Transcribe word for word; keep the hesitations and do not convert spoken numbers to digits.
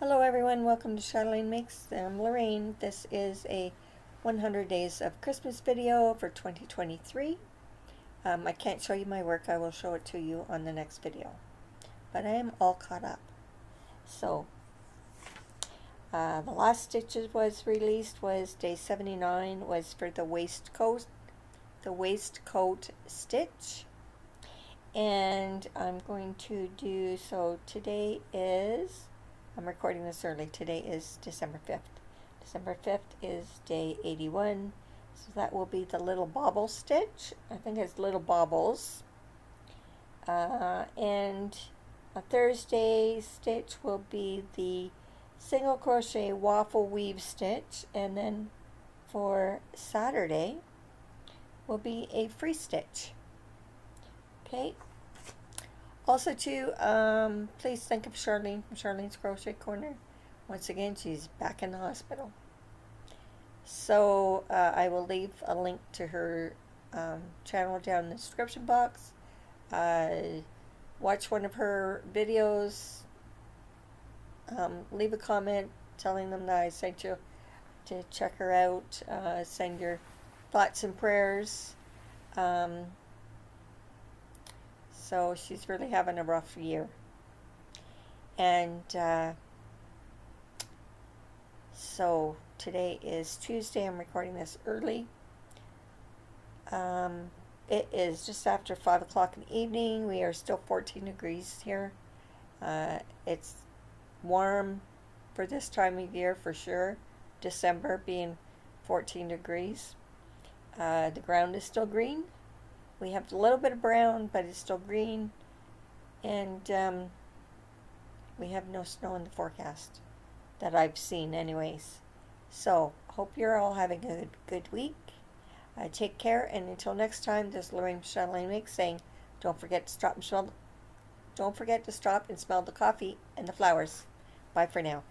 Hello everyone, welcome to Chatelain Makes. I'm Lorraine. This is a one hundred Days of Christmas video for twenty twenty-three. Um, I can't show you my work. I will show it to you on the next video. But I am all caught up. So, uh, the last stitches was released was day seventy-nine, was for the waistcoat, the waistcoat stitch. And I'm going to do, so today is, I'm recording this early, today is December fifth. December fifth is day eighty-one, so that will be the Little Bobble stitch. I think it's Little Bobbles. Uh, and a Thursday stitch will be the single crochet waffle weave stitch, and then for Saturday will be a free stitch. Okay. Also too, um, please think of Charlene from Charlene's Crochet Corner. Once again, she's back in the hospital. So uh, I will leave a link to her um, channel down in the description box. Uh, watch one of her videos. Um, leave a comment telling them that I sent you to check her out. Uh, send your thoughts and prayers. Um, So she's really having a rough year. And uh, so today is Tuesday. I'm recording this early. Um, it is just after five o'clock in the evening. We are still fourteen degrees here. Uh, it's warm for this time of year for sure. December being fourteen degrees. Uh, the ground is still green. We have a little bit of brown, but it's still green, and um, we have no snow in the forecast that I've seen anyways. So, hope you're all having a good week. Uh, take care, and until next time, this is Lorraine Chatelain Makes saying, don't forget to stop and smell, don't forget to stop and smell the coffee and the flowers. Bye for now.